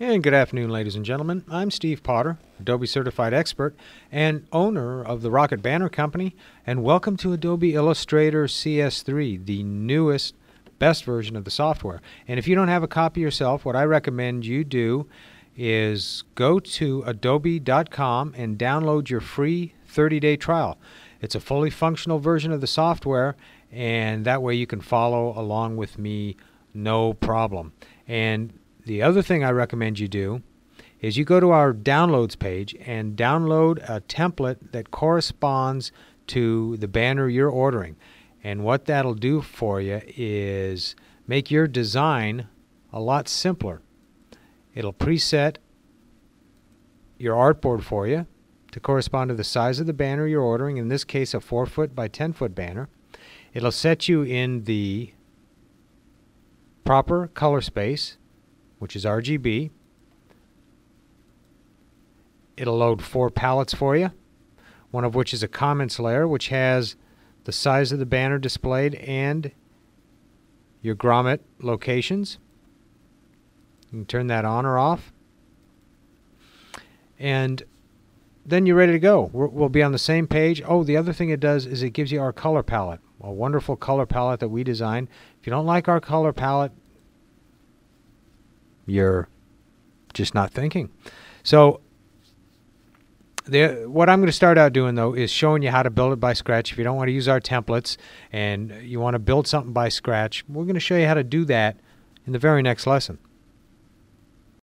And good afternoon, ladies and gentlemen. I'm Steve Potter, Adobe Certified Expert and owner of the Rocket Banner Company, and welcome to Adobe Illustrator CS3, the newest, best version of the software. And if you don't have a copy yourself, what I recommend you do is go to Adobe.com and download your free 30-day trial. It's a fully functional version of the software, and that way you can follow along with me no problem. And the other thing I recommend you do is you go to our downloads page and download a template that corresponds to the banner you're ordering. And what that'll do for you is make your design a lot simpler. It'll preset your artboard for you to correspond to the size of the banner you're ordering, in this case a 4-foot by 10-foot banner. It'll set you in the proper color space, which is RGB. It'll load 4 palettes for you, one of which is a comments layer, which has the size of the banner displayed and your grommet locations. You can turn that on or off. And then you're ready to go. We'll be on the same page. Oh, the other thing it does is it gives you our color palette, a wonderful color palette that we designed. If you don't like our color palette, you're just not thinking. So what I'm going to start out doing, though, is showing you how to build it by scratch. If you don't want to use our templates and you want to build something by scratch, we're going to show you how to do that in the very next lesson.